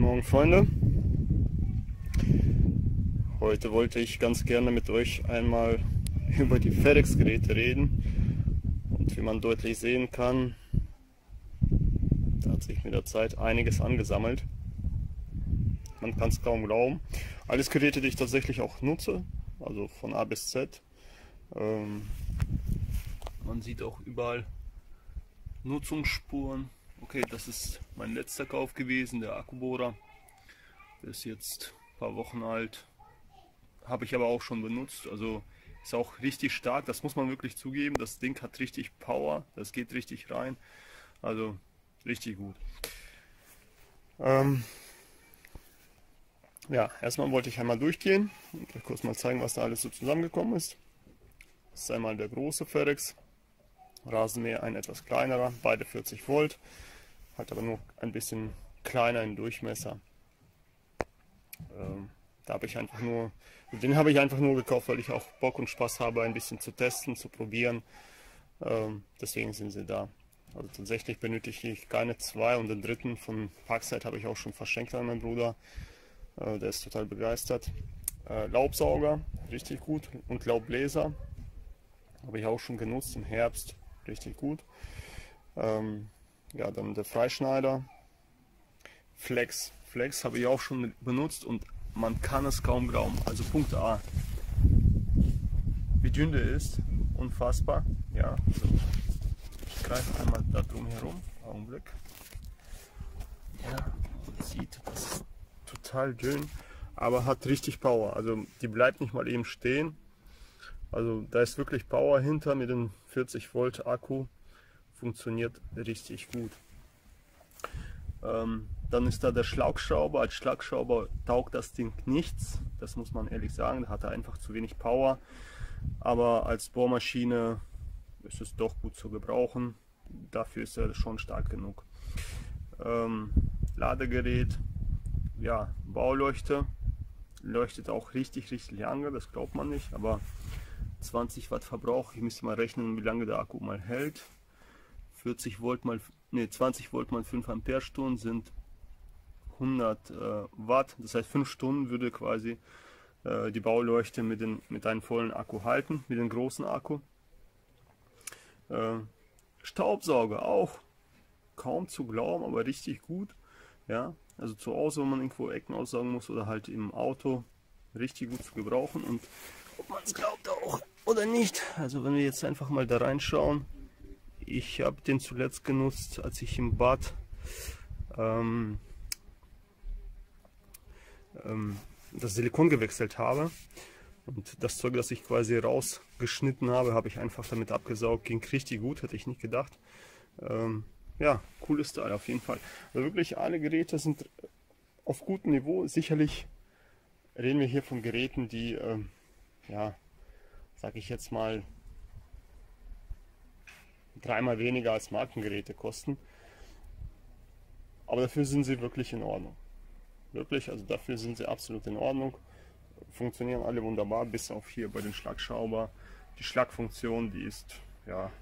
Guten Morgen, Freunde. Heute wollte ich ganz gerne mit euch einmal über die Ferrex-Geräte reden. Und wie man deutlich sehen kann, da hat sich mit der Zeit einiges angesammelt. Man kann es kaum glauben. Alles Geräte, die ich tatsächlich auch nutze, also von A bis Z. Man sieht auch überall Nutzungsspuren. Okay, das ist mein letzter Kauf gewesen, der Akkubohrer. Der ist jetzt ein paar Wochen alt. Habe ich aber auch schon benutzt. Also ist auch richtig stark, das muss man wirklich zugeben. Das Ding hat richtig Power, das geht richtig rein. Also richtig gut. Ja, erstmal wollte ich einmal durchgehen und euch kurz mal zeigen, was da alles so zusammengekommen ist. Das ist einmal der große Ferrex, Rasenmäher ein etwas kleinerer, beide 40 Volt, hat aber nur ein bisschen kleiner im Durchmesser. Den habe ich einfach nur gekauft, weil ich auch Bock und Spaß habe, ein bisschen zu testen, zu probieren. Deswegen sind sie da. Also tatsächlich benötige ich keine zwei, und den dritten von Parkside habe ich auch schon verschenkt an meinen Bruder. Der ist total begeistert. Laubsauger, richtig gut, und Laubbläser habe ich auch schon genutzt im Herbst, richtig gut. Ja, dann der Freischneider, Flex habe ich auch schon benutzt, und man kann es kaum glauben. Also Punkt A, wie dünn der ist, unfassbar. Ja, so. Ich greife einmal da drum herum, Augenblick. Ja, man sieht, das ist total dünn, aber hat richtig Power. Also die bleibt nicht mal eben stehen. Also da ist wirklich Power hinter, mit dem 40 Volt Akku, funktioniert richtig gut. Dann ist da der Schlagschrauber. Als Schlagschrauber taugt das Ding nichts, das muss man ehrlich sagen, da hat er einfach zu wenig Power. Aber als Bohrmaschine ist es doch gut zu gebrauchen, dafür ist er schon stark genug. Ladegerät, ja, Bauleuchte, leuchtet auch richtig lange, das glaubt man nicht, aber 20 Watt Verbrauch, ich müsste mal rechnen, wie lange der Akku mal hält. 20 Volt mal 5 Ampere-Stunden sind 100 Watt, das heißt 5 Stunden würde quasi die Bauleuchte mit einem vollen Akku halten, mit dem großen Akku. Staubsauger auch, kaum zu glauben, aber richtig gut. Ja, also zu Hause, wenn man irgendwo Ecken aussaugen muss oder halt im Auto, richtig gut zu gebrauchen. Und ob man es glaubt auch oder nicht, also wenn wir jetzt einfach mal da reinschauen, ich habe den zuletzt genutzt, als ich im Bad das Silikon gewechselt habe, und das Zeug, das ich quasi rausgeschnitten habe, habe ich einfach damit abgesaugt, ging richtig gut, hätte ich nicht gedacht. Ja, cooles Teil auf jeden Fall. Also wirklich alle Geräte sind auf gutem Niveau. Sicherlich reden wir hier von Geräten, die, ja, sag ich jetzt mal, dreimal weniger als Markengeräte kosten. Aber dafür sind sie wirklich in Ordnung. Wirklich, also dafür sind sie absolut in Ordnung. Funktionieren alle wunderbar, bis auf hier bei den Schlagschrauber. Die Schlagfunktion, die ist, ja,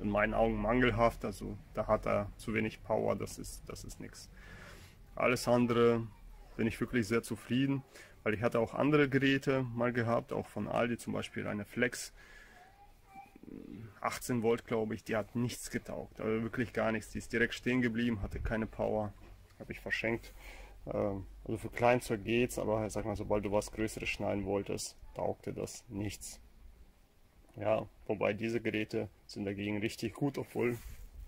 in meinen Augen mangelhaft, also da hat er zu wenig Power, das ist nichts. Alles andere bin ich wirklich sehr zufrieden, weil ich hatte auch andere Geräte mal gehabt, auch von Aldi zum Beispiel eine Flex, 18 Volt glaube ich, die hat nichts getaugt, also wirklich gar nichts, die ist direkt stehen geblieben, hatte keine Power, habe ich verschenkt. Also für Kleinzeug geht's, aber sag mal, sobald du was Größeres schneiden wolltest, taugte das nichts. Ja, wobei diese Geräte sind dagegen richtig gut, obwohl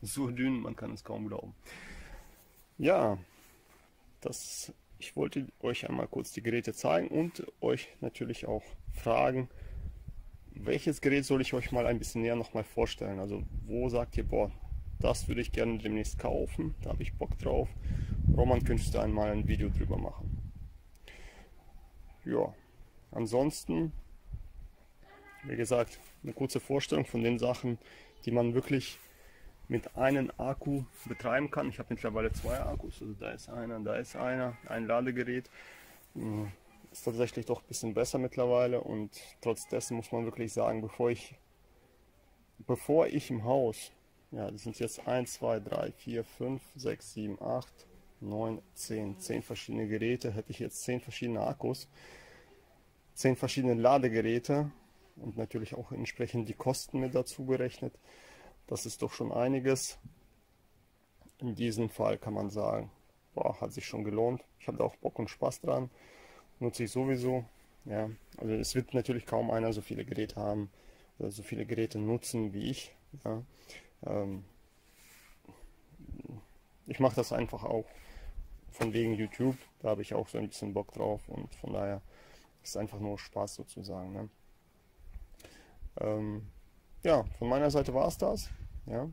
so dünn, man kann es kaum glauben. Ja, ich wollte euch einmal kurz die Geräte zeigen und euch natürlich auch fragen, welches Gerät soll ich euch mal ein bisschen näher nochmal vorstellen. Also wo sagt ihr, boah, das würde ich gerne demnächst kaufen, da habe ich Bock drauf. Roman, könntest du einmal ein Video drüber machen. Ja, ansonsten, wie gesagt, eine kurze Vorstellung von den Sachen, die man wirklich mit einem Akku betreiben kann. Ich habe mittlerweile zwei Akkus, also da ist einer, ein Ladegerät. Ist tatsächlich doch ein bisschen besser mittlerweile, und trotz dessen muss man wirklich sagen, bevor ich im Haus, ja, das sind jetzt 1, 2, 3, 4, 5, 6, 7, 8, 9, 10, 10 verschiedene Geräte, hätte ich jetzt 10 verschiedene Akkus, 10 verschiedene Ladegeräte und natürlich auch entsprechend die Kosten mit dazu berechnet. Das ist doch schon einiges. In diesem Fall kann man sagen, boah, hat sich schon gelohnt. Ich habe da auch Bock und Spaß dran, nutze ich sowieso. Ja, also es wird natürlich kaum einer so viele Geräte haben oder so viele Geräte nutzen wie ich. Ja. Ich mache das einfach auch von wegen YouTube, da habe ich auch so ein bisschen Bock drauf und von daher ist es einfach nur Spaß sozusagen. Ne? Ja, von meiner Seite war es das. Ja.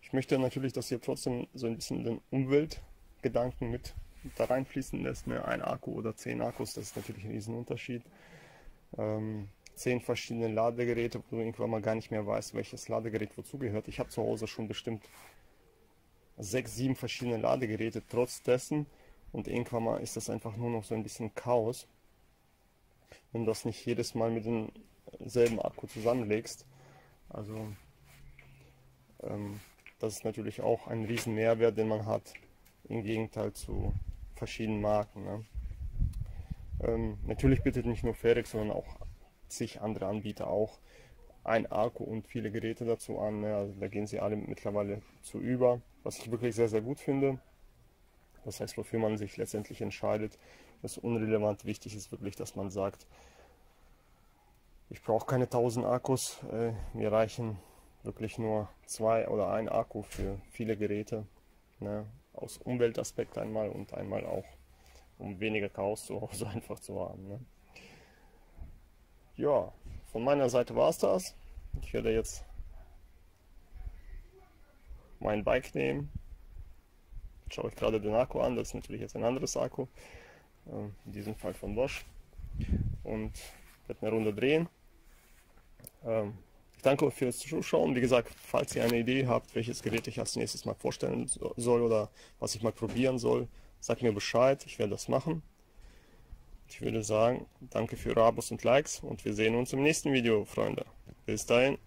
Ich möchte natürlich, dass ihr trotzdem so ein bisschen den Umweltgedanken mit da reinfließen lässt. Ne? Ein Akku oder 10 Akkus, das ist natürlich ein Riesenunterschied. 10 verschiedene Ladegeräte, wo du irgendwann mal gar nicht mehr weißt, welches Ladegerät wozu gehört. Ich habe zu Hause schon bestimmt 6, 7 verschiedene Ladegeräte trotz dessen und irgendwann mal ist das einfach nur noch so ein bisschen Chaos, wenn du das nicht jedes Mal mit demselben Akku zusammenlegst. Also das ist natürlich auch ein riesen Mehrwert, den man hat, im Gegenteil zu verschiedenen Marken. Ne? Natürlich bietet nicht nur Ferrex, sondern auch zig andere Anbieter auch ein Akku und viele Geräte dazu an. Ne? Also da gehen sie alle mittlerweile zu über, was ich wirklich sehr, sehr gut finde. Das heißt, wofür man sich letztendlich entscheidet, ist unrelevant. Wichtig ist wirklich, dass man sagt, ich brauche keine 1000 Akkus, mir reichen wirklich nur 2 oder ein Akku für viele Geräte. Ne? Aus Umweltaspekt einmal und einmal auch, um weniger Chaos zu Hause einfach zu haben. Ne? Ja, von meiner Seite war es das. Ich werde jetzt mein Bike nehmen. Jetzt schaue ich gerade den Akku an, das ist natürlich jetzt ein anderes Akku, in diesem Fall von Bosch, und werde eine Runde drehen. Ich danke euch fürs Zuschauen. Wie gesagt, falls ihr eine Idee habt, welches Gerät ich als nächstes mal vorstellen soll oder was ich mal probieren soll, sagt mir Bescheid, ich werde das machen. Ich würde sagen, danke für Abos und Likes und wir sehen uns im nächsten Video, Freunde. Bis dahin.